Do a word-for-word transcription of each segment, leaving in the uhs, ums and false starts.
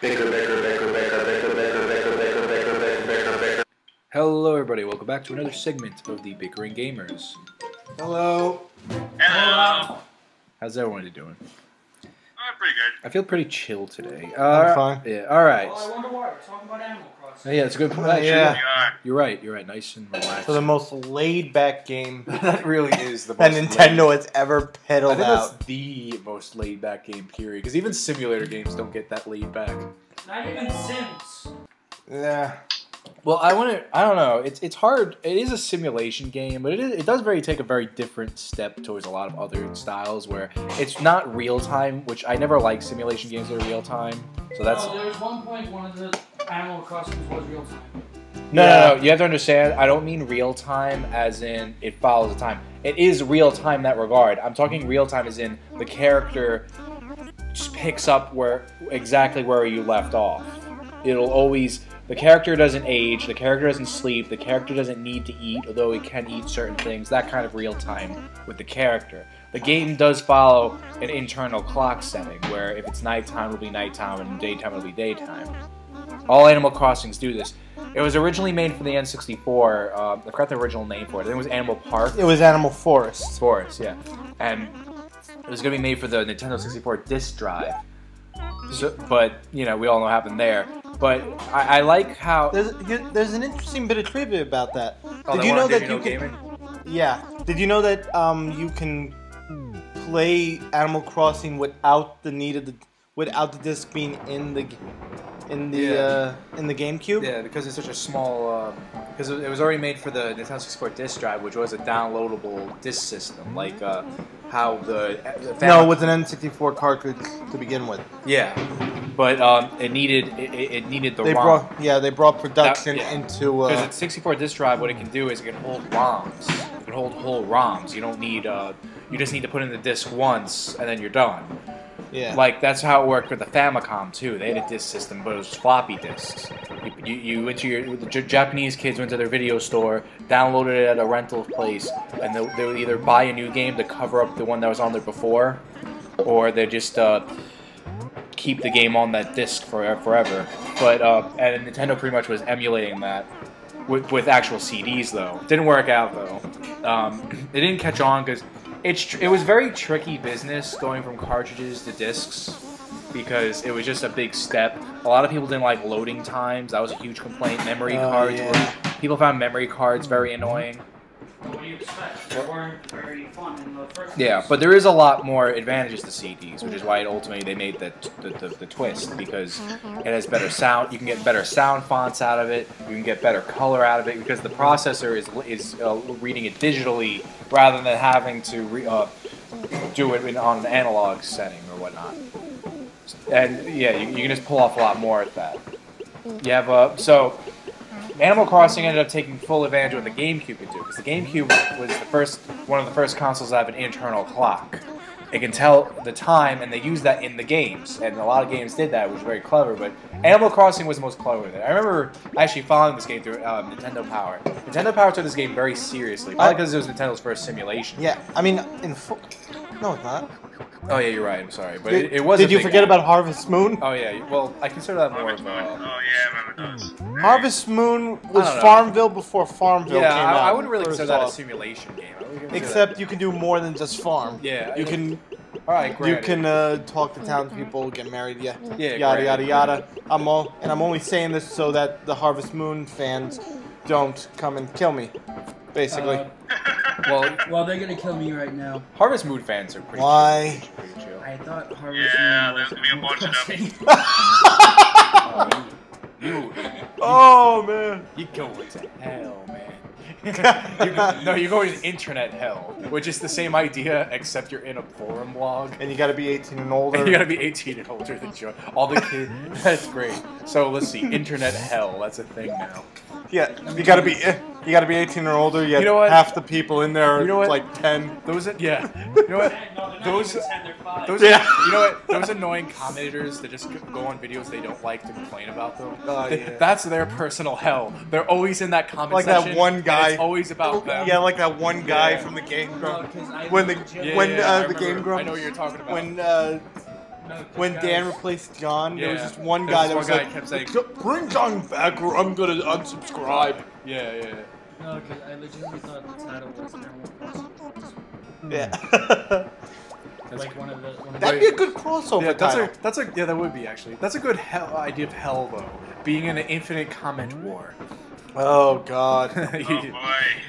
Bicker, bicker, bicker, bicker, bicker, bicker, bicker, bicker, bicker, bicker, bicker, bicker. Hello, everybody. Welcome back to another segment of the Bickering Gamers. Hello. Hello. How's everyone doing? I'm pretty good. I feel pretty chill today. Uh, I'm fine. Yeah. All right. Well, I wonder why we're talking about Animal Crossing. Oh, yeah, it's a good point. Actually, yeah. yeah. You're right. You're right. Nice and relaxed. So the most laid-back game that really is the most that Nintendo laid. has ever peddled I think out. That's the most laid-back game, period. Because even simulator games don't get that laid-back. Not even Sims. Yeah. Well, I want to. I don't know. It's it's hard. It is a simulation game, but it is, it does very take a very different step towards a lot of other styles where it's not real time, which I never like simulation games that are real time. So that's. No, there was one point one of the Animal Crossing was real time. No, yeah. no, no. You have to understand. I don't mean real time as in it follows the time. It is real time in that regard. I'm talking real time as in the character just picks up where exactly where you left off. It'll always. The character doesn't age, the character doesn't sleep, the character doesn't need to eat, although it can eat certain things, that kind of real time with the character. The game does follow an internal clock setting, where if it's nighttime, it'll be nighttime, and daytime, it'll be daytime. All Animal Crossings do this. It was originally made for the N sixty-four, uh, I forgot the original name for it, I think it was Animal Park. It was Animal Forest. Forest, yeah. And it was going to be made for the Nintendo sixty-four disc drive. So, but, you know, we all know what happened there. But I, I like how... There's, there's an interesting bit of trivia about that. Oh, did you know that you can... Gaming? Yeah. Did you know that um, you can play Animal Crossing without the need of the... without the disc being in the... in the yeah. uh, in the GameCube? Yeah, because it's such a small... Because uh, it was already made for the Nintendo sixty-four disc drive, which was a downloadable disc system. Like... Uh, How the, the Famicom, no, with an N sixty-four cartridge to begin with. Yeah, but um, it needed it, it needed the they ROM. Brought, yeah, they brought production that, yeah. into because uh, at sixty-four disc drive, what it can do is it can hold ROMs. It can hold whole ROMs. You don't need uh, you just need to put in the disc once and then you're done. Yeah, like that's how it worked with the Famicom too. They had a disc system, but it was floppy discs. You, you, you went to your the Japanese kids went to their video store, downloaded it at a rental place, and they, they would either buy a new game to cover up the one that was on there before, or they just uh, keep the game on that disc for forever. But uh, and Nintendo pretty much was emulating that with, with actual C Ds though. Didn't work out though. Um, it didn't catch on because. It's tr it was very tricky business going from cartridges to discs because it was just a big step. A lot of people didn't like loading times. That was a huge complaint. Memory oh, cards yeah. were... People found memory cards very annoying. What do you expect? They weren't very fun in the first place. Yeah, but there is a lot more advantages to C Ds, which is why it ultimately they made the, the, the, the twist because it has better sound. You can get better sound fonts out of it. You can get better color out of it because the processor is is uh, reading it digitally rather than having to re, uh, do it in, on an analog setting or whatnot. And yeah, you, you can just pull off a lot more at that. You have uh, so. Animal Crossing ended up taking full advantage of what the GameCube could do, because the GameCube was the first, one of the first consoles that have an internal clock. It can tell the time, and they use that in the games, and a lot of games did that, which was very clever, but Animal Crossing was the most clever with it. I remember actually following this game through um, Nintendo Power. Nintendo Power took this game very seriously, probably because it was Nintendo's first simulation. Yeah, I mean, in full... No, it's not. Oh, yeah, you're right. I'm sorry. But did, it, it was Did a you big forget game. about Harvest Moon? Oh, yeah. Well, I consider that more of a... Uh, oh, yeah, I remember those. Harvest Moon was Farmville before Farmville yeah, came I, out. Yeah, I wouldn't really consider that a simulation game. Except that. You can do more than just farm. Yeah. You can... All right, great. You can uh, talk to townspeople, get married, yeah, yeah yada, yada, yada. I'm all, and I'm only saying this so that the Harvest Moon fans don't come and kill me, basically. Uh, Well, well, they're gonna kill me right now. Harvest Moon fans are pretty. Why? Chill. Pretty chill. I thought Harvest yeah, Moon. Yeah, there's gonna be a bunch of them. You. Oh man. You go to hell, man. you, no, you're going to internet hell, which is the same idea, except you're in a forum log. And you gotta be eighteen and older. And you gotta be eighteen and older than you. All the kids. That's great. So let's see, internet hell. That's a thing now. Yeah, you gotta be. You gotta be eighteen or older. Yet you know what? Half the people in there are you know like ten. Those, yeah. You know what? Those, those, yeah. You know what? Those annoying commentators that just go on videos they don't like to complain about them. Uh, they, yeah. That's their personal hell. They're always in that comment like section. Like that one guy. It's always about them. Yeah, like that one guy yeah. from the Game Grumps. No, when the yeah, when yeah, uh, the Game Grumps. I know what you're talking about. When uh, no, when guys. Dan replaced John, yeah. there was just one guy that was guy like, kept saying, "Bring John back, or I'm gonna unsubscribe." Yeah, yeah. yeah. No, because I legitimately thought the title was Animal Crossing. Yeah. Like one of the, one of That'd the, be a good crossover. Yeah, that's title. a that's a yeah, that would be actually. That's a good hell idea of hell though. Being in an infinite comment war. Oh god. Oh boy.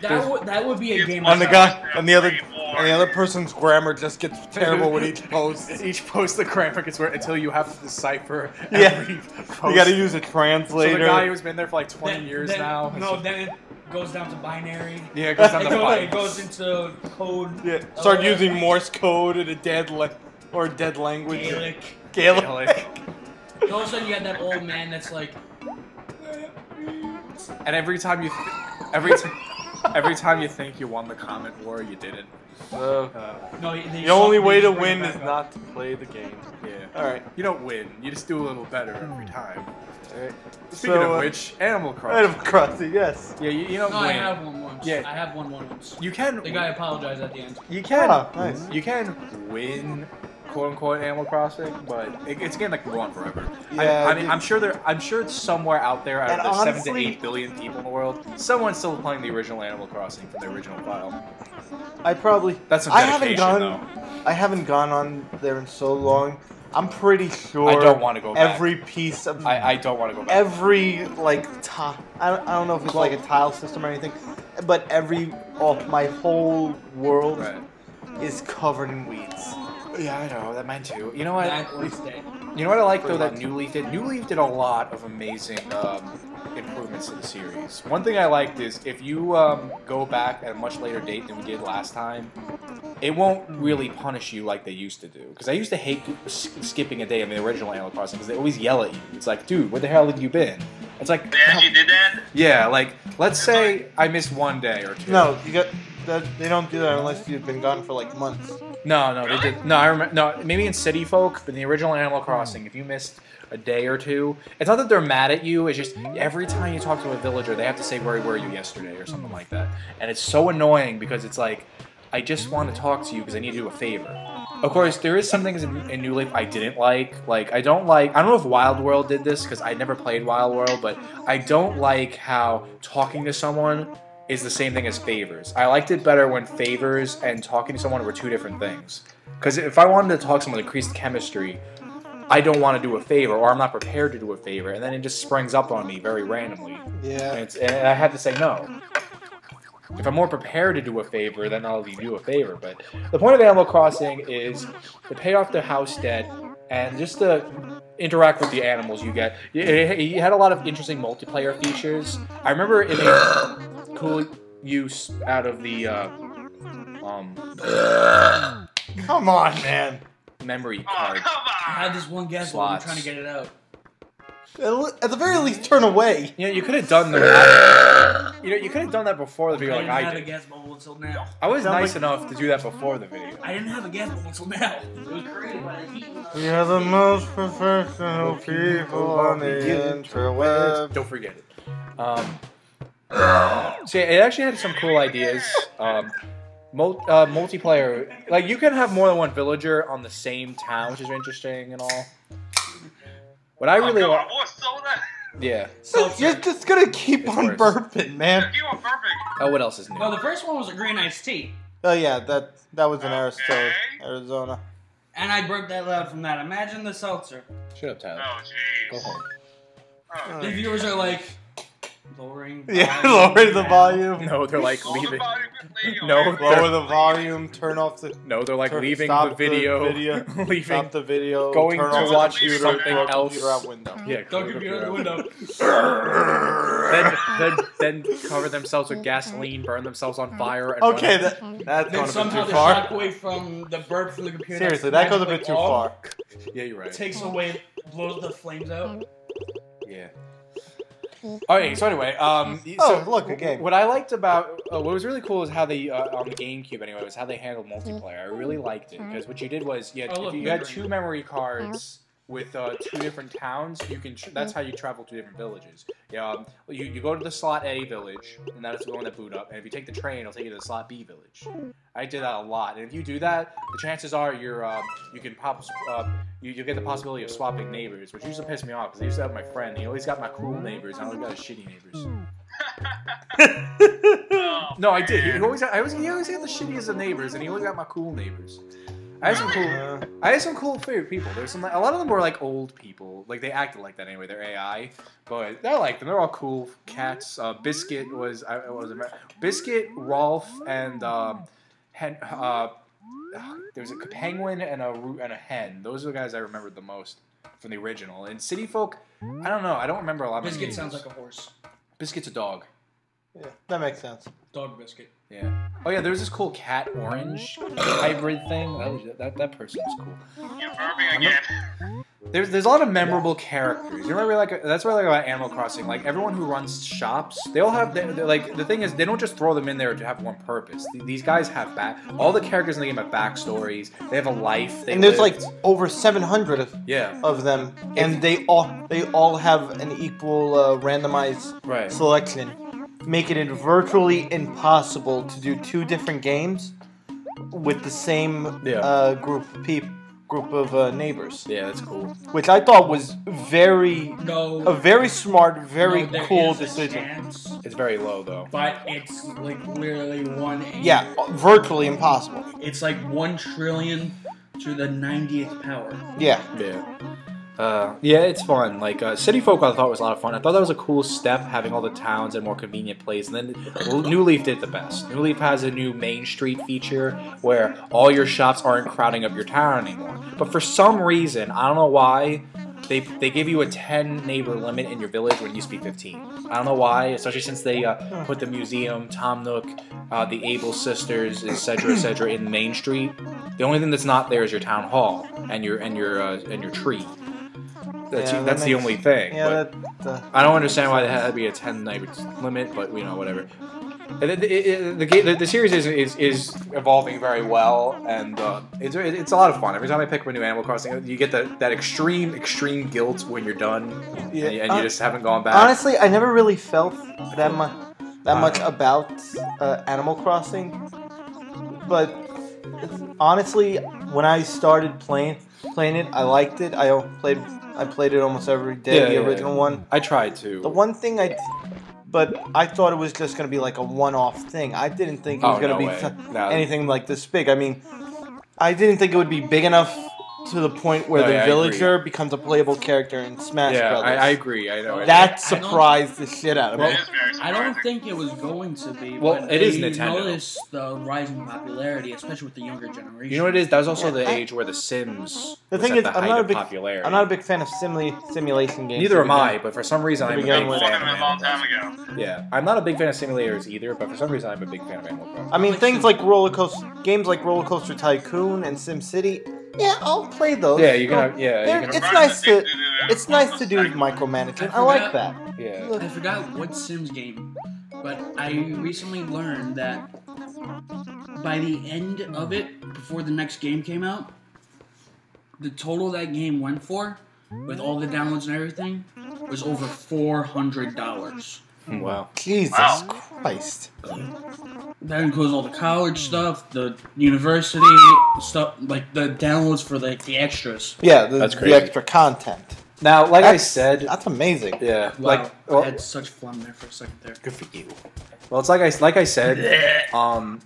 That would that would be a game. And the guy and the other and the other person's grammar just gets terrible with each post. Each post the grammar gets worse until you have to decipher every yeah. post. You got to use a translator. So the guy who's been there for like twenty then, years then, now. No, so, then. It, goes down to binary. Yeah, it goes down to binary. It goes into code. Yeah. Start using Morse code in a dead like or dead language. Gaelic. Gaelic. Gaelic. And all of a sudden, you had that old man that's like. And every time you, every time, every time you think you won the comment war, you didn't. Uh, no, the only way to win is not to play the game. Yeah. All right. You don't win. You just do a little better every time. Right. Speaking so, of which, uh, Animal Crossing. Animal Crossing, yes. Yeah, you, you don't no, win. I have one once. Yeah. I have one one once. You can. The win. guy apologized at the end. You can. Oh, nice. You can win, quote unquote, Animal Crossing, but it, it's a game that can go on forever. Yeah, I, I mean, I'm sure there. I'm sure it's somewhere out there. Out of the honestly, seven to eight billion people in the world, someone's still playing the original Animal Crossing from the original file. I probably. That's some dedication, I haven't gone. Though. I haven't gone on there in so long. I'm pretty sure. I don't want to go back. Every piece of. I, I don't want to go back. Every like top. I don't, I don't know if it's like a tile system or anything, but every of my whole world right. is covered in weeds. Yeah, I know that mine too. You know what? You know what I like though that New Leaf did. New Leaf did a lot of amazing um, improvements to the series. One thing I liked is if you um, go back at a much later date than we did last time. It won't really punish you like they used to do. Because I used to hate skipping a day in the original Animal Crossing because they always yell at you. It's like, dude, where the hell have you been? It's like, they actually did that? Yeah, like, let's say I missed one day or two. No, you got, they don't do that unless you've been gone for like months. No, no, really? they did. No, I remember. No, maybe in City Folk, but in the original Animal Crossing, if you missed a day or two, it's not that they're mad at you. It's just every time you talk to a villager, they have to say, where were you yesterday or something like that. And it's so annoying because it's like, I just want to talk to you because I need to do a favor. Of course, there is some things in, in New Leaf I didn't like. Like, I don't like... I don't know if Wild World did this because I never played Wild World, but I don't like how talking to someone is the same thing as favors. I liked it better when favors and talking to someone were two different things. Because if I wanted to talk to someone with increased chemistry, I don't want to do a favor, or I'm not prepared to do a favor, and then it just springs up on me very randomly. Yeah. And, it's, and I have to say no. If I'm more prepared to do a favor, then I'll do a favor. But the point of Animal Crossing is to pay off the house debt and just to interact with the animals you get. You had a lot of interesting multiplayer features. I remember it made cool use out of the... Uh, um, come on, man. Memory card. Oh, come on. I had this one guess while I'm trying to get it out. At the very least, turn away. You know, you could have done that. You know, you could have done that before the video, I like I did. I didn't have a gas bubble until now. I was Sound nice like, enough to do that before the video. I didn't have a gas bubble until now. It was created by the heat. We are the most professional people on the interwebs. Don't forget it. Um, so yeah, it actually had some cool ideas. Um, mul uh, multiplayer, like you can have more than one villager on the same town, which is interesting and all. What I really want. Yeah. So you're just gonna keep it's on worse. burping, man. Keep on burping. Oh, what else is new? Well, the first one was a green iced tea. Oh yeah, that that was in okay. Arizona. And I burped that loud from that. Imagine the seltzer. Shut up, Tyler. Oh jeez. Go home. Oh, the geez. viewers are like lowering. The yeah, lowering the volume. No, they're like Low leaving. The no, lower the volume. Turn off the. No, they're like turn, leaving the video. The video leaving. Stop the video. Going turn to watch something else. Computer out window. Yeah, go computer out window. then, then, then cover themselves with gasoline, burn themselves on fire. And okay, that, that's going a bit too far. Somehow the shockwave from the burp from the computer. Seriously, that goes a bit too far. Yeah, you're right. It takes away, blows the flames out. Yeah. Alright, so anyway, um, oh, so look, again. What I liked about, uh, what was really cool is how they, uh, on the GameCube anyway, was how they handled multiplayer. I really liked it, because what you did was, you had, oh, look, you had two memory cards with uh, two different towns. You can. Tr that's how you travel to different villages. Yeah, um, you, you go to the slot A village, and that is the one that boot up. And if you take the train, it'll take you to the slot B village. I did that a lot. And if you do that, the chances are you're um, you can pop uh, you you get the possibility of swapping neighbors, which used to piss me off because I used to have my friend. And he always got my cruel neighbors, and I always got his shitty neighbors. No, I did. He always had, I always, he always had the shittiest of neighbors, and he always got my cool neighbors. I had some cool, uh, I had some cool favorite people. There's some, a lot of them were like old people, like they acted like that anyway. They're A I, but I like them. They're all cool cats. Uh, Biscuit was, I was Biscuit, Rolf, and um, hen, uh, there was a penguin and a and a hen. Those are the guys I remembered the most from the original. And City Folk, I don't know. I don't remember a lot. Biscuit of sounds like a horse. Biscuit's a dog. Yeah, that makes sense. Dog Biscuit. Yeah. Oh yeah, there was this cool cat orange hybrid thing. That was that that person was cool. You're burping again. There's there's a lot of memorable characters. You remember like that's what I like about Animal Crossing. Like everyone who runs shops, they all have they're, they're, like the thing is they don't just throw them in there to have one purpose. These guys have back all the characters in the game have backstories. They have a life. They and there's lived. like over seven hundred of yeah. of them, and if, they all they all have an equal uh, randomized right. selection. Making it virtually impossible to do two different games with the same yeah. uh, group of people, group of uh, neighbors. Yeah, that's cool. Which I thought was very, no, a very smart, very no, cool decision. It's very low though. But it's like literally one. Yeah, virtually impossible. It's like one trillion to the ninetieth power. Yeah. Yeah. Uh, yeah, it's fun. Like uh, City Folk, I thought was a lot of fun. I thought that was a cool step, having all the towns in a more convenient place. And then New Leaf did the best. New Leaf has a new Main Street feature where all your shops aren't crowding up your town anymore. But for some reason, I don't know why, they they give you a ten neighbor limit in your village when it used to be fifteen. I don't know why, especially since they uh, put the museum, Tom Nook, uh, the Abel sisters, et cetera, et cetera, in Main Street. The only thing that's not there is your town hall and your and your uh, and your tree. That's, yeah, you, that's that makes, the only thing. Yeah, but that, uh, I don't understand why there had to be a ten night limit, but you know, whatever. The, the, the, the, the series is, is is evolving very well, and uh, it's it's a lot of fun. Every time I pick up a new Animal Crossing, you get the, that extreme extreme guilt when you're done, yeah, and, and uh, you just haven't gone back. Honestly, I never really felt that much that much know. about uh, Animal Crossing, but honestly, when I started playing playing it, I liked it. I played. I played it almost every day, yeah, the yeah, original yeah. one. I tried to. The one thing I... But I thought it was just going to be like a one-off thing. I didn't think it was oh, going to no be no. anything like this big. I mean, I didn't think it would be big enough to the point where no, the yeah, villager becomes a playable character in Smash yeah, Brothers. I, I agree. I know. That I surprised the shit out of me. I don't think it was going to be. Well, it is Nintendo. You notice the rising popularity, especially with the younger generation. You know what it is? That was also yeah, the I, age where The Sims. The was thing at is, the I'm, height not a big, popularity. I'm not a big fan of simula simulation games. Neither am I, but for some reason I'm a big fan of Animal Crossing. Yeah, I'm not a big fan of simulators either, but for some reason I'm a big fan of Animal Crossing. I mean, things like roller coaster games, like Roller Coaster Tycoon and Sim City. Yeah, I'll play those. Yeah, you're gonna. Yeah, you're gonna it's nice to. It's nice to do micromanagement. I like that. Yeah. I forgot what Sims game, but I recently learned that by the end of it, before the next game came out, the total that game went for, with all the downloads and everything, was over four hundred dollars. Wow. Jesus wow. Christ. That includes all the college stuff, the university stuff, like the downloads for like the extras. Yeah, the, that's crazy. The extra content. Now, like that's, I said, that's amazing. Yeah, wow. like well, I had such phlegm there for a second there. Good for you. Well, it's like I like I said, um,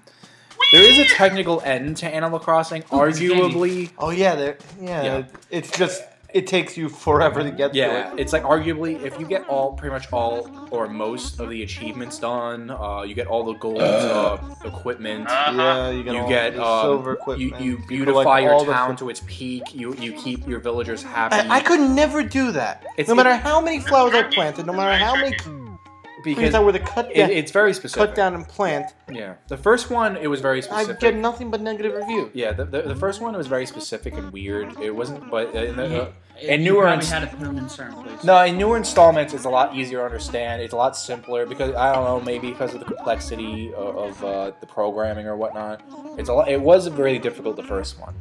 there is a technical end to Animal Crossing, Ooh, arguably. Oh yeah, there. Yeah, yeah, it's just. It takes you forever to get yeah, to it. Yeah, it's like arguably, if you get all, pretty much all, or most of the achievements done, uh, you get all the gold uh, uh, equipment. Yeah, you get, you all get the um, silver equipment. You, you beautify like your town to its peak. You you keep your villagers happy. I, I could never do that. It's, no matter how many flowers I planted, no matter how many... Because that were the cut down, it, it's very specific. Cut down and plant. Yeah. The first one, it was very specific. I get nothing but negative reviews. Yeah. The, the, the first one was very specific and weird. It wasn't, but uh, in, the, uh, it, in newer installments, no, in newer installments, it's a lot easier to understand. It's a lot simpler because I don't know, maybe because of the complexity of, of uh, the programming or whatnot. It's a lot, It was really difficult the first one.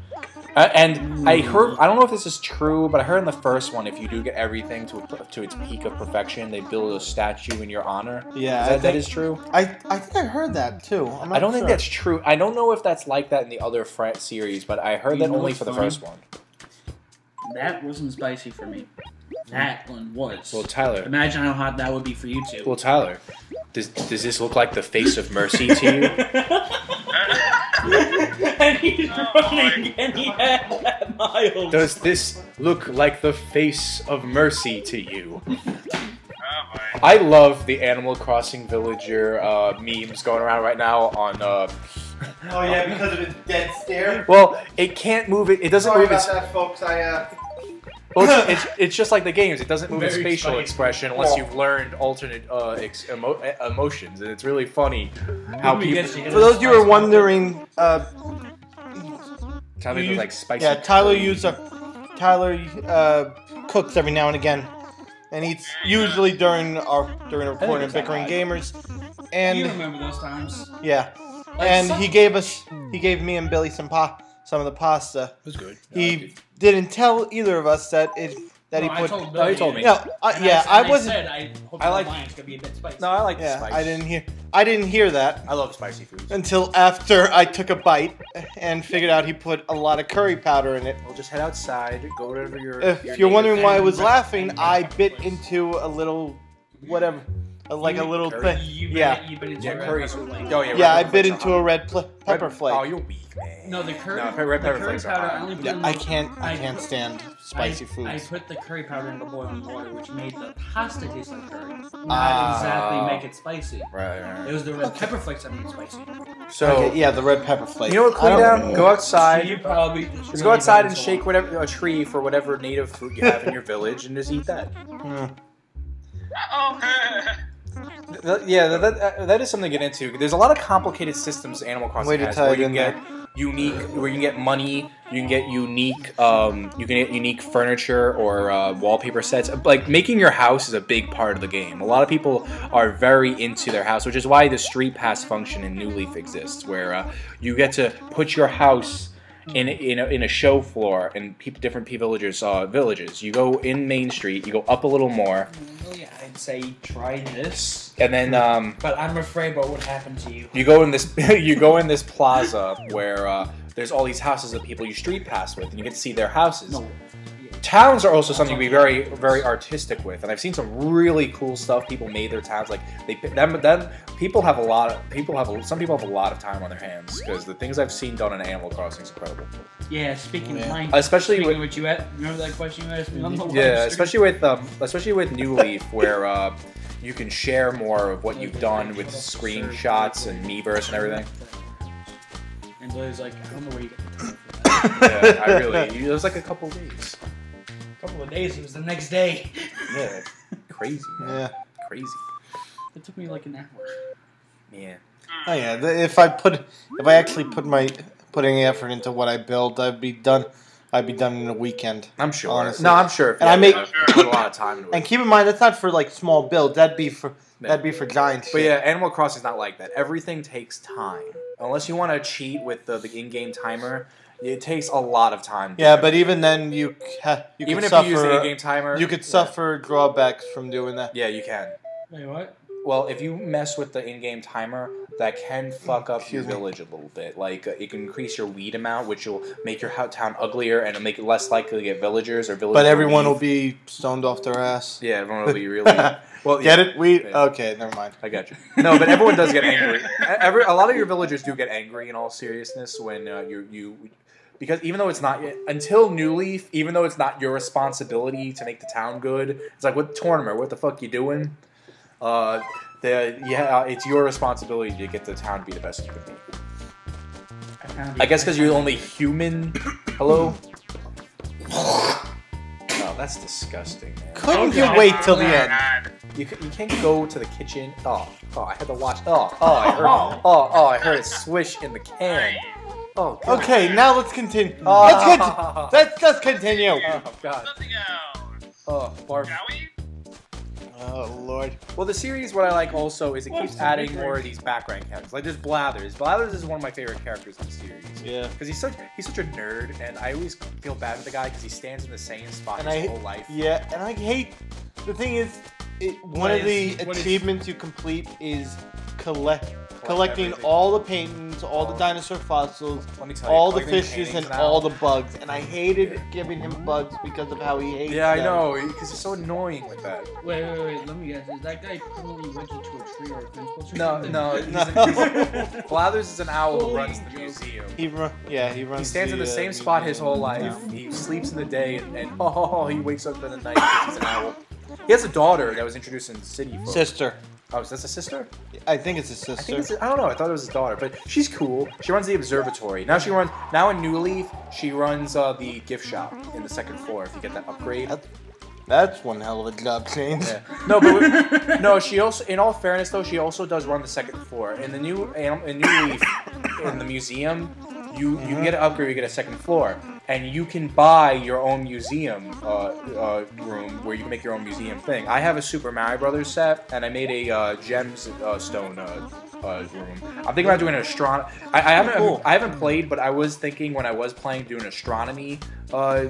Uh, and I heard, I don't know if this is true, but I heard in the first one, if you do get everything to to its peak of perfection, they build a statue in your honor. Yeah, is that, think, that is true. I I think I heard that too. I'm not I don't sure. think that's true. I don't know if that's like that in the other Fret series, but I heard you that only for funny? the first one. That wasn't spicy for me. That one was. Well, Tyler, imagine how hot that would be for you two. Well, Tyler, does does this look like the face of mercy to you? And he's oh running, and he had that miles. Does this look like the face of mercy to you? Oh, I love the Animal Crossing villager uh, memes going around right now on... Uh, oh yeah, because of its dead stare? Well, it can't move it, it doesn't Sorry move about its... that, folks, I, uh... Well, it's, it's, it's just like the games, it doesn't move Very its facial funny. expression unless oh. you've learned alternate uh, ex emo emotions, and it's really funny how people... For those of you who are wondering... Uh, Tyler does, like, spicy yeah, Tyler, use a, Tyler uh, cooks every now and again, and eats usually during our during a recording of Bickering Gamers. And you remember those times? Yeah, like and some... he gave us he gave me and Billy some pa some of the pasta. It was good. Yeah, he didn't tell either of us that it that no, he put. I told Billy. No, he told me. No, I, yeah, I, I wasn't. Said, I, hope I like. It's gonna be a bit spicy. No, I like yeah, the spice. I didn't hear. I didn't hear that. I love spicy foods. Until after I took a bite and figured out he put a lot of curry powder in it. We'll just head outside, go wherever you're... If your you're wondering why I was laughing, I bit into a little whatever, like a little thing. Yeah. You bit into a curry. Yeah, I bit into a red pepper flake. Oh, you're weak, man. No, the curry, no, red pepper flakes are hot. Yeah, I can't, I can't stand spicy foods. I put the curry powder into boiling water, which made the pasta taste like curry. Not uh, exactly make it spicy. Right, right. It was the red okay. pepper flakes that made it spicy. So okay, yeah, the red pepper flakes. You know what? Clean down. Know. Go outside. So probably just go outside and shake whatever a tree for whatever native fruit you have in your village, and just eat that. Mm. Yeah, that, that that is something to get into. There's a lot of complicated systems Animal Crossing Way to has, where you can get there. unique, where you can get money, you can get unique, um, you can get unique furniture or uh, wallpaper sets. Like making your house is a big part of the game. A lot of people are very into their house, which is why the Street Pass function in New Leaf exists, where uh, you get to put your house in in a, in a show floor in pe different pe villagers uh, villages. You go in Main Street, you go up a little more. Say try this, and then um but I'm afraid about what happened to you. You go in this you go in this plaza where uh there's all these houses of people you street pass with, and you get to see their houses. No. Towns are also something to be very very artistic with, and I've seen some really cool stuff people made their towns. Like they them, them people have a lot of people have a, some people have a lot of time on their hands, because the things I've seen done in Animal Crossing is incredible. Yeah, speaking yeah. of mine, especially speaking with what you at, remember that question you asked me. On the yeah, especially with um, especially with New Leaf, where uh, you can share more of what you've done with screenshots and Miiverse and everything. And Blaze like, I don't know where you get the time for that. Yeah, I really. It was like a couple days. A couple of days. It was the next day. Yeah, crazy. Man. Yeah, crazy. It took me like an hour. Yeah. Oh yeah. If I put, if I actually put my putting effort into what I build, I'd be done. I'd be done in a weekend. I'm sure. Honestly. No, I'm sure. And yeah, I make sure. a lot of time. Into it. And keep in mind, that's not for like small builds. That'd be for no. that'd be for giant. But shit. yeah, Animal Crossing is not like that. Everything takes time, unless you want to cheat with the, the in-game timer. It takes a lot of time. Yeah, but even then, you ha you even could if suffer, you use the in-game timer, you could yeah. suffer drawbacks from doing that. Yeah, you can. Wait, what? Well, if you mess with the in-game timer, that can fuck up Excuse your me. village a little bit. Like, uh, it can increase your weed amount, which will make your town uglier, and it'll make it less likely to get villagers or villagers. But everyone will be stoned off their ass. Yeah, everyone will be really... well, get yeah. it? Weed? Yeah. Okay, never mind. I got you. No, but everyone does get angry. Every, a lot of your villagers do get angry in all seriousness when uh, you... you Because even though it's not yet, until New Leaf, even though it's not your responsibility to make the town good, it's like, what tournament? What the fuck you doing? Uh, the yeah, it's your responsibility to get the town to be the best you can be. I guess because you're the only human. Hello? Oh, that's disgusting, man. Couldn't okay. you wait till the end? You, you can't go to the kitchen. Oh, oh, I had to watch. Oh, oh, I heard. Oh, oh, I heard it swish in the can. Oh, God. Okay, now let's continue. Oh. Let's, con let's, let's continue. Oh, God. Something else. Oh, barf. Shall we? Oh, Lord. Well, the series, what I like also is it keeps adding more of these background characters. Like, there's Blathers. Blathers is one of my favorite characters in the series. Yeah. Because he's such he's such a nerd, and I always feel bad for the guy because he stands in the same spot and his I, whole life. Yeah, and I hate... The thing is, it, one what of is, the achievements is, you complete is collect... Collecting everything. all the paintings, all the dinosaur fossils, you, all the fishes, and out. all the bugs. And I hated giving him bugs because of how he hates Yeah, them. I know, because he's so annoying with that. Wait, wait, wait, let me guess. Is that guy probably went into a tree or a fence post or something? No, no, no. Blathers is an owl Holy who runs the museum. He run, yeah, he runs He stands the, in the same uh, spot his whole life. No. He sleeps in the day, and, and oh, he wakes up in the night because he's an owl. He has a daughter that was introduced in the city. Folks. Sister. Oh, is that a sister? I think it's his sister. I, think it's a, I don't know. I thought it was his daughter, but she's cool. She runs the observatory. Now she runs. Now in New Leaf, she runs uh, the gift shop in the second floor. If you get that upgrade, that, that's one hell of a job change. Yeah. No, but no. She also, in all fairness, though, she also does run the second floor in the new in New Leaf in the museum. You mm-hmm. you get an upgrade. You get a second floor. And you can buy your own museum uh, uh, room where you can make your own museum thing. I have a Super Mario Bros. Set, and I made a uh, gems uh, stone uh, uh, room. I'm thinking about doing an astronomy. I, I haven't, cool. I haven't played, but I was thinking when I was playing doing astronomy uh,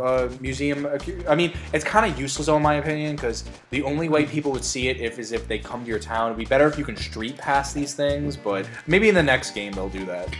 uh, museum. I mean, it's kind of useless, in my opinion, because the only way people would see it if is if they come to your town. It'd be better if you can street pass these things, but maybe in the next game they'll do that.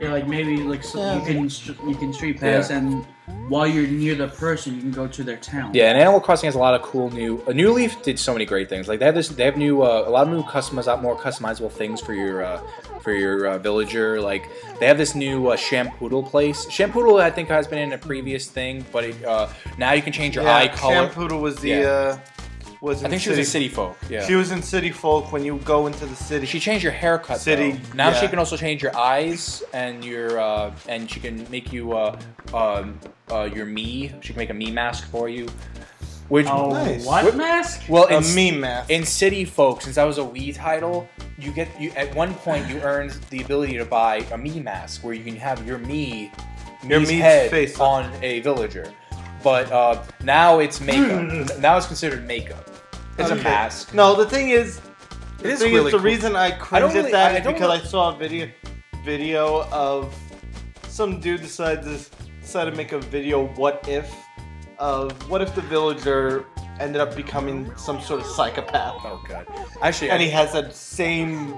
Yeah, like maybe like so yeah. you can you can street pass yeah. and while you're near the person you can go to their town. Yeah, and Animal Crossing has a lot of cool new. Uh, New Leaf did so many great things. Like they have this, they have new uh, a lot of new customizable, more customizable things for your uh, for your uh, villager. Like they have this new uh, Shampoodle place. Shampoodle I think has been in a previous thing, but it, uh, now you can change your yeah, eye color. Shampoodle was the. Yeah. Uh, Was in I think she city. was in City Folk. Yeah. She was in City Folk when you go into the city. She changed your haircut. City. Though. Now yeah. she can also change your eyes and your uh, and she can make you uh, um, uh, your Mii. She can make a Mii mask for you. Which oh, nice. what, what mask? Well, a Mii mask. In City Folk, since that was a Wii title, you get you at one point you earned the ability to buy a Mii mask where you can have your Mii, your Mii's head face on up. a villager. But uh, now it's makeup. Now it's considered makeup. It's okay. a mask. No, the thing is, the it is thing really is the cool. reason I cringed really, at that I, is I because really... I saw a video, video of some dude decided to decided to make a video. What if, of what if the villager ended up becoming some sort of psychopath? Oh god! Actually, and I... he has that same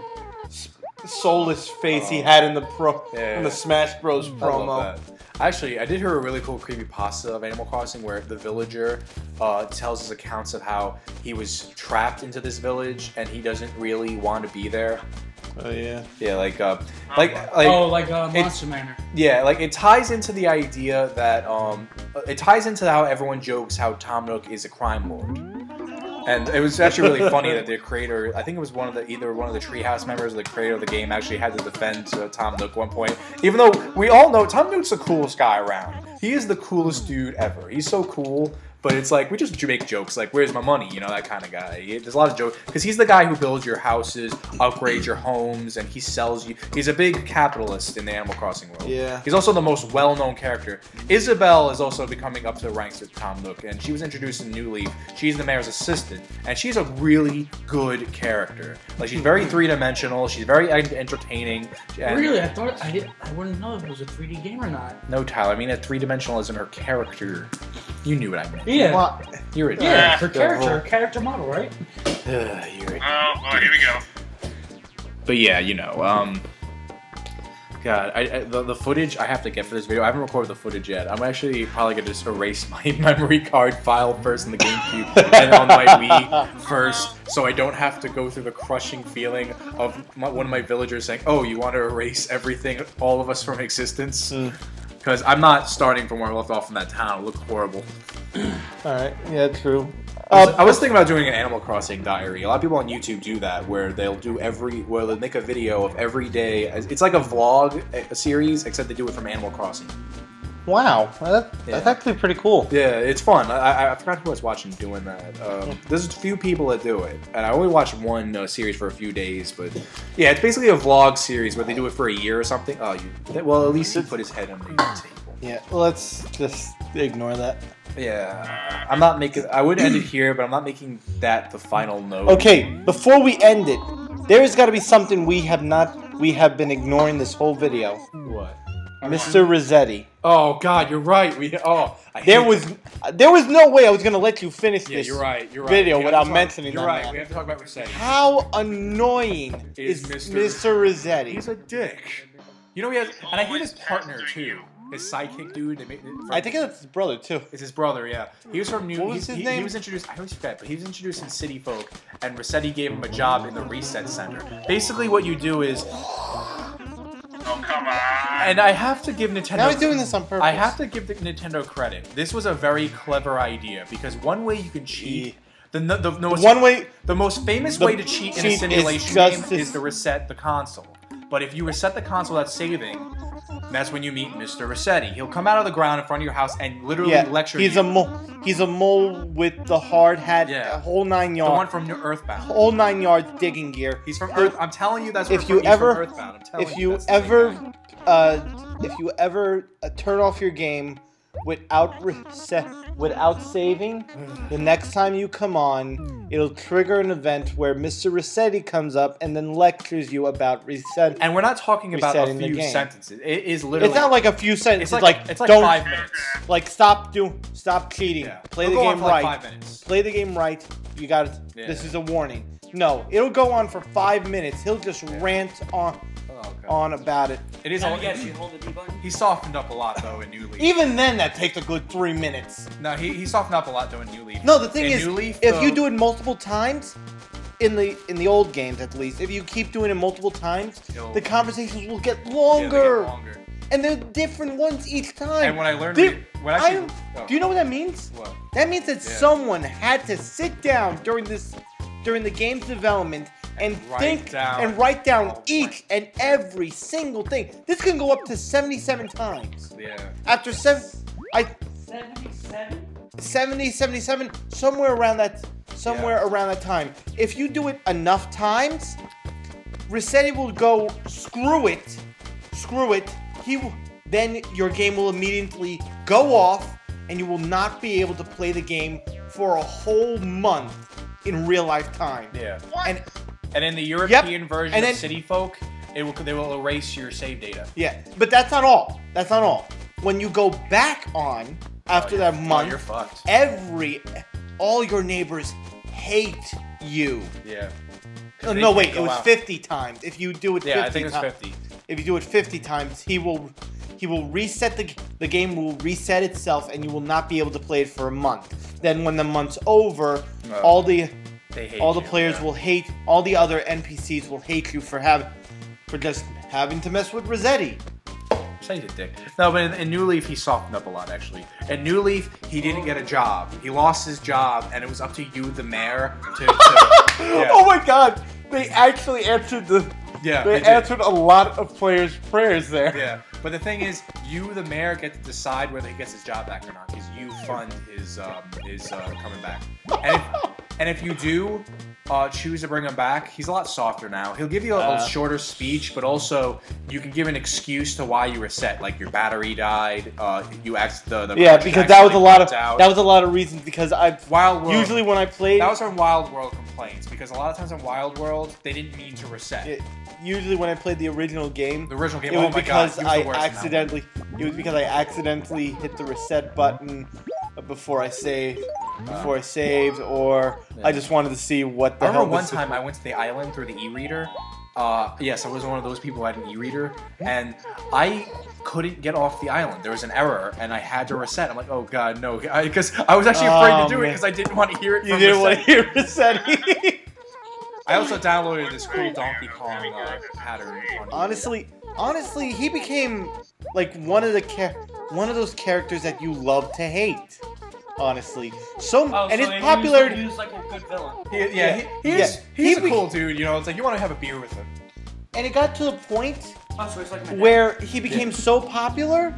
soulless face oh. he had in the pro yeah. in the Smash Bros. I promo. Love that. Actually, I did hear a really cool creepypasta of Animal Crossing where the villager uh, tells his accounts of how he was trapped into this village and he doesn't really want to be there. Oh yeah. Yeah, like, uh, like, like. Oh, like uh, Monster Manor. Yeah, like it ties into the idea that um, it ties into how everyone jokes how Tom Nook is a crime lord. And it was actually really funny that the creator, I think it was one of the either one of the Treehouse members or the creator of the game actually had to defend uh, Tom Nook at one point. Even though we all know Tom Nook's the coolest guy around. He is the coolest dude ever. He's so cool, but it's like, we just make jokes. Like, where's my money? You know, that kind of guy. There's a lot of jokes. Because he's the guy who builds your houses, upgrades your homes, and he sells you. He's a big capitalist in the Animal Crossing world. Yeah. He's also the most well-known character. Isabelle is also becoming up to the ranks of Tom Nook, and she was introduced in New Leaf. She's the mayor's assistant, and she's a really good character. Like, she's very three-dimensional. She's very entertaining. Really? I thought, I, didn't, I wouldn't know if it was a three D game or not. No, Tyler. I mean, a three-dimensional in her character. You knew what I meant. Yeah. Well, you're a yeah, her character, her character model, right? Uh, you're a oh, oh, here we go. But yeah, you know, um, God, I, I, the, the footage I have to get for this video, I haven't recorded the footage yet. I'm actually probably going to just erase my memory card file first in the GameCube and on my Wii first, so I don't have to go through the crushing feeling of my, one of my villagers saying, oh, you want to erase everything, all of us from existence? Mm. Because I'm not starting from where I left off in that town. It looked horrible. Alright, yeah, true. Uh, I was thinking about doing an Animal Crossing diary. A lot of people on YouTube do that, where they'll do every, where they'll make a video of every day. It's like a vlog a series, except they do it from Animal Crossing. Wow, that, yeah. that's actually pretty cool. Yeah, it's fun. I, I forgot who I was watching doing that. Um, there's a few people that do it, and I only watched one uh, series for a few days, but yeah, it's basically a vlog series where they do it for a year or something. Oh, you, well, at least he put his head on the table. Yeah, let's just ignore that. Yeah, I'm not making. I would end it here, but I'm not making that the final note. Okay, before we end it, there has got to be something we have not, we have been ignoring this whole video. What? Mister Resetti. Oh God, you're right. We oh, I there was, that. there was no way I was gonna let you finish yeah, this you're right, you're right. video we without talk, mentioning. You're right. That. We have to talk about Resetti. How annoying is, is Mister Resetti? He's a dick. You know he has, and I hate his partner too. His sidekick dude. They made, from, I think that's his brother too. It's his brother, yeah. He was from New. What was his he, name? He was introduced. I always forget, but he was introduced in City Folk, and Resetti gave him a job in the Reset Center. Basically, what you do is. Oh, come on. And I have to give Nintendo. Now he's doing this on purpose. I have to give the Nintendo credit. This was a very clever idea because one way you can cheat. The, the, the, no, one way, the most famous the way to cheat, cheat in a simulation game to... is to reset the console. But if you reset the console without saving, that's when you meet Mister Resetti. He'll come out of the ground in front of your house and literally yeah, lecture he's you. A mole, he's a mole with the hard hat, yeah. a whole nine yards. The one from Earthbound. Whole nine yards digging gear. He's from Earth. I'm telling you, that's if you from, ever, from Earthbound. I'm telling if you, you ever, uh, if you ever uh, turn off your game without reset, without saving, the next time you come on, it'll trigger an event where Mister Resetti comes up and then lectures you about reset. And we're not talking about a few sentences. It is literally. It's not like a few sentences. It's like, it's like, it's like don't, five minutes. Like stop do stop cheating. Yeah. Play it'll the game right. Like five minutes. Play the game right. You got it. Yeah. This is a warning. No, it'll go on for five minutes. He'll just yeah. rant on. Oh, okay. On about it. It is. Oh, yeah, you hold the D button? He softened up a lot though in New Leaf. Even then, that takes a good three minutes. No, he, he softened up a lot though in New Leaf. No, the thing in is, New Leaf, if though, you do it multiple times, in the in the old games at least, if you keep doing it multiple times, the conversations will get longer. Yeah, get longer. And they're different ones each time. And when I learned, Dude, when I, should, I oh. do you know what that means? What? That means that yeah. someone had to sit down during this, during the game's development. And, and think down. and write down oh, each and every single thing. This can go up to seventy-seven times. Yeah. After seven, I. Seventy-seven. Seventy, seventy-seven, somewhere around that, somewhere yeah. around that time. If you do it enough times, Resetti will go screw it, screw it. He will, then your game will immediately go off, and you will not be able to play the game for a whole month in real life time. Yeah. What? And. And in the European yep. version then, of City Folk, it will, they will erase your save data. Yeah, but that's not all. That's not all. When you go back on after oh, yeah. that month, oh, you're fucked. Every, all your neighbors hate you. Yeah. Oh, no, wait, it was out. fifty times. If you do it, yeah, fifty I think it was fifty. If you do it fifty times, he will, he will reset the the game will reset itself, and you will not be able to play it for a month. Then when the month's over, no. all the They hate all the you, players yeah. will hate, all the other N P Cs will hate you for having, for just having to mess with Resetti. Resetti's a dick. No, but in, in New Leaf, he softened up a lot, actually. In New Leaf, he didn't get a job. He lost his job, and it was up to you, the mayor, to... to yeah. Oh my God! They actually answered the... Yeah, they, they answered a lot of players' prayers there. Yeah, but the thing is, you, the mayor, get to decide whether he gets his job back or not, because you fund his, um, his uh, coming back. And if, And if you do uh, choose to bring him back, he's a lot softer now. He'll give you a, uh, a shorter speech, but also you can give an excuse to why you reset, like your battery died, uh, you asked the, the yeah, because that was a lot of out. that was a lot of reasons because I Wild World, usually when I played that was on Wild World complaints because a lot of times on Wild World they didn't mean to reset. It, usually when I played the original game, the original game, it was oh my because God, was I accidentally it was because I accidentally hit the reset button. Before I saved, before I saved, or yeah. I just wanted to see what the I hell. I remember one time I went to the island through the e-reader. Uh, yes, I was one of those people who had an e-reader, and I couldn't get off the island. There was an error, and I had to reset. I'm like, oh God, no, because I, I was actually afraid oh, to do man. it because I didn't want to hear it. You from didn't Resetti. want to hear Resetti. I also downloaded this cool Donkey Kong uh, pattern. On honestly, honestly, he became like one of the characters. One of those characters that you love to hate, honestly. So, oh, and so his popularity. He was like a good villain. He, yeah, yeah, he, he is, yeah, he's he, a cool dude. You know, it's like you want to have a beer with him. And it got to the point oh, so like where he became yeah. so popular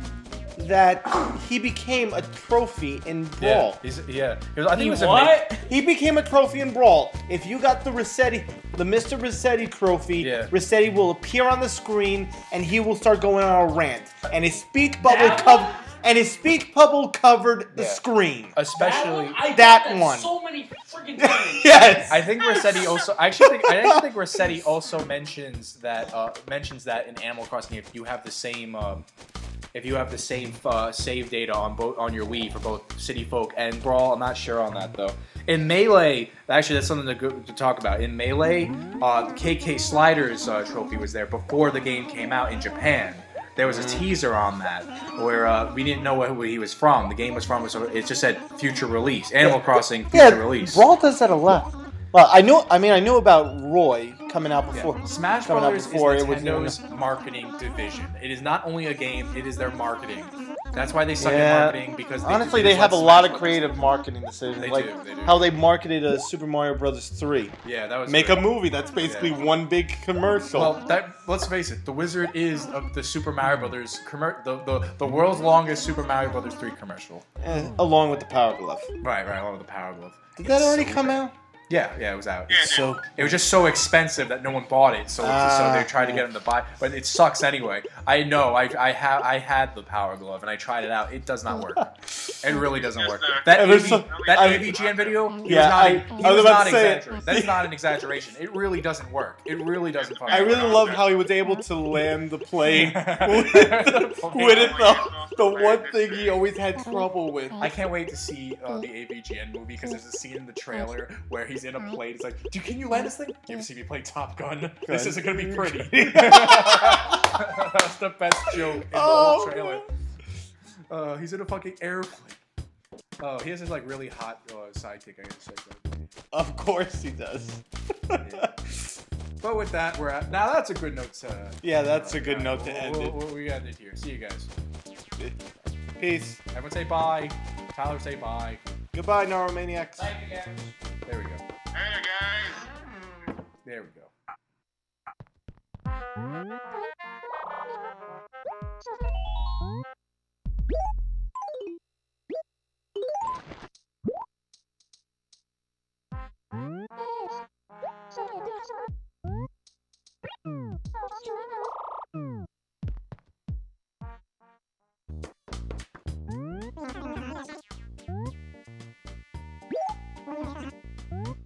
that he became a trophy in Brawl. Yeah, he's, yeah. He was, I think he, he was what? A he became a trophy in Brawl. If you got the Resetti, the Mister Resetti trophy, yeah. Resetti will appear on the screen and he will start going on a rant. And his speech bubble covers and his speech bubble covered the yeah. screen. Especially that one. I that that one. So many freaking times. Yes. I think Resetti also. I actually think I actually think Resetti also mentions that uh, mentions that in Animal Crossing, if you have the same um, if you have the same uh, save data on both on your Wii for both City Folk and Brawl. I'm not sure on that though. In Melee, actually, that's something to, go, to talk about. In Melee, uh, K K Slider's uh, trophy was there before the game came out in Japan. There was a teaser on that where uh, we didn't know where he was from. The game was from, so it just said future release. Animal Crossing, future yeah, release. Brawl does that a lot. Well, I knew. I mean, I knew about Roy coming out before. Yeah. Smash Brothers before is Nintendo's it was marketing division. It is not only a game; it is their marketing. That's why they suck yeah. at marketing because they honestly, they have a Smash lot of creative Brothers. marketing decisions. They like do, they do. How they marketed a Super Mario Bros. three. Yeah, that was make great. a movie. That's basically yeah. one big commercial. Well, that, let's face it, The Wizard is uh, the Super Mario Brothers commercial, the, the the world's longest Super Mario Brothers three commercial, uh, along with the Power Glove. Right, right, along with the Power Glove. Did it's that already so come bad. out? Yeah, yeah, it was out. It's so it was just so expensive that no one bought it, so uh, so they tried to get them to buy. But it sucks anyway. I know. I I have I had the Power Glove and I tried it out. It does not work. It really doesn't work. That A V G N video. Yeah, I was about to say that's not an exaggeration. It really doesn't work. It really doesn't. I really love how he was able to land the plane with it. The, the one thing he always had trouble with. I can't wait to see uh, the A V G N movie because there's a scene in the trailer where he. He's in a plane. It's like, dude, can you land this thing? You ever see me play Top Gun? Gun. This isn't gonna be pretty. That's the best joke in oh, the whole trailer. Uh, he's in a fucking airplane. Oh, he has this like really hot uh, sidekick. I guess. Of course he does. Yeah. But with that, we're at. Now that's a good note to. Yeah, that's uh, a good yeah, note we'll, to end we'll, it. We'll, we end it here. See you guys. Peace. Everyone say bye. Tyler say bye. Goodbye, Neuromaniacs. Bye, you guys. There we go. Hey guys! There we go. Mm-hmm.